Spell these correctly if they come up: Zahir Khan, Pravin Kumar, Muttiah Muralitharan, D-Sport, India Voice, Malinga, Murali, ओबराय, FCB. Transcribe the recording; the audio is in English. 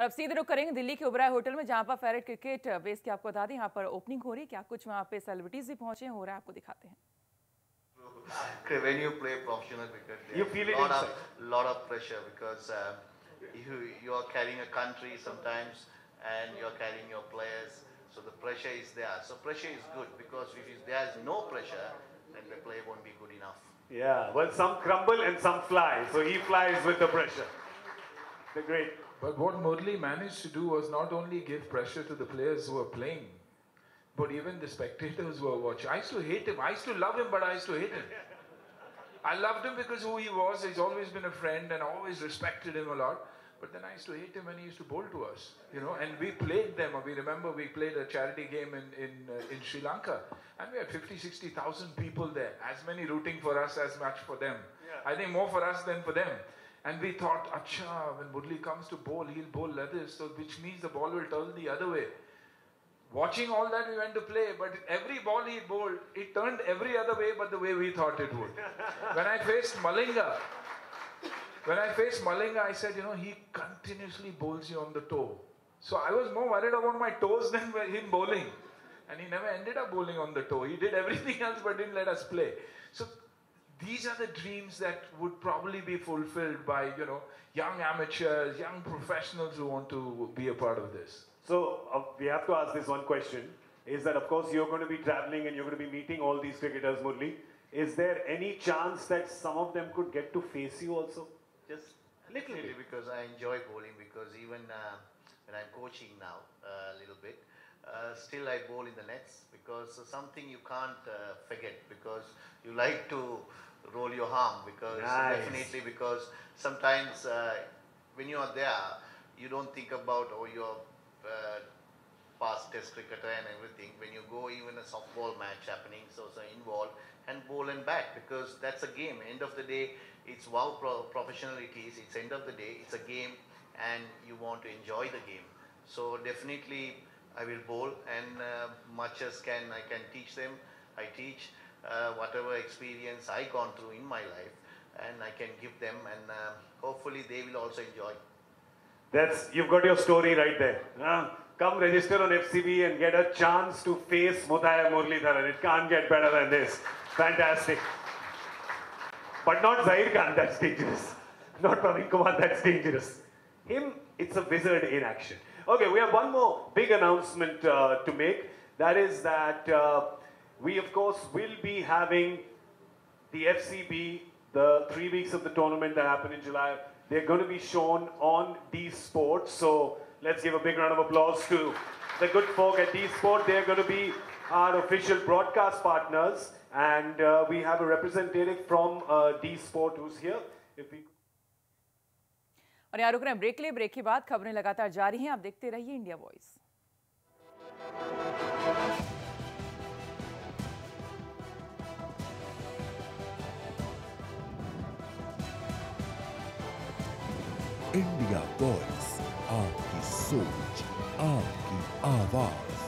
और अब सीधे रुक करेंगे दिल्ली के ओबराय होटल में, जहां पर फेवरेट क्रिकेट बेस की आपको बता दें यहाँ पर ओपनिंग हो रही है। क्या कुछ वहाँ पे सेलिब्रिटीज भी पहुंचे हो रहा है, आपको दिखाते हैं। When you play professional cricket, you feel it inside. Lot of pressure because you are carrying a country sometimes, and you are carrying your players. So the pressure is there. So pressure is good because if there is no pressure, then the play won't be good enough. Yeah. Well, some crumble and some fly. So he flies with the pressure. The great. But what Murali managed to do was not only give pressure to the players who are playing, but even the spectators who were watching. I used to hate him. I used to love him, but I used to hate him. I loved him because who he was. He's always been a friend, and I always respected him a lot. But then I used to hate him when he used to bowl to us, you know. And we played them. We remember we played a charity game in Sri Lanka, and we had 50,000-60,000 people there. As many rooting for us as much for them. Yeah. I think more for us than for them. And we thought, "Acha, when Murali comes to bowl, he'll bowl like this, so which means the ball will turn the other way." Watching all that, we went to play, but every ball he bowled, it turned every other way but the way we thought it would. When I faced Malinga, I said, you know, he continuously bowls you on the toe. So I was more worried about my toes than him bowling. And he never ended up bowling on the toe. He did everything else but didn't let us play. So these are the dreams that would probably be fulfilled by, you know, young amateurs, young professionals who want to be a part of this. So we have to ask this one question, is that of course you're going to be traveling and you're going to be meeting all these cricketers, Murali. Is there any chance that some of them could get to face you also? Just a little bit. Because I enjoy bowling, because even when I'm coaching now a little bit, still I bowl in the nets, because something you can't forget, because you like to roll your arm, because nice. Definitely, because sometimes when you are there, you don't think about your past test cricketer and everything. When you go, even a softball match happening, so involved and bowl and bat, because that's a game. End of the day, it's wow professional it is. It's end of the day, it's a game, and you want to enjoy the game. So definitely, I will bowl, and much as I can teach them. I teach whatever experience I gone through in my life, and I can give them, and hopefully they will also enjoy. You've got your story right there. Come register on FCB and get a chance to face Muttiah Muralitharan. It can't get better than this. Fantastic. But not Zahir Khan, that's dangerous. Not Pravin Kumar, that's dangerous. Him, it's a wizard in action. Okay, we have one more big announcement to make. That is that we, of course, will be having the FCB, the 3 weeks of the tournament that happened in July. They're going to be shown on D-Sport. So let's give a big round of applause to the good folk at D-Sport. They're going to be our official broadcast partners. And we have a representative from D-Sport who's here. और यहाँ रुक रहे हैं break ले, break के बाद खबरें लगातार जारी हैं, आप देखते रहिए इंडिया वॉइस। इंडिया वॉइस, आपकी सोच, आपकी आवाज।